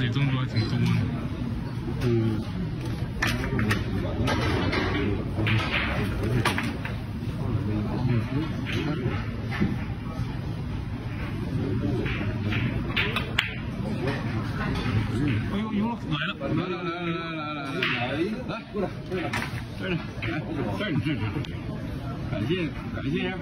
自己动作还挺多的。嗯。哎呦，赢了！来，过来，这儿呢，感谢人家。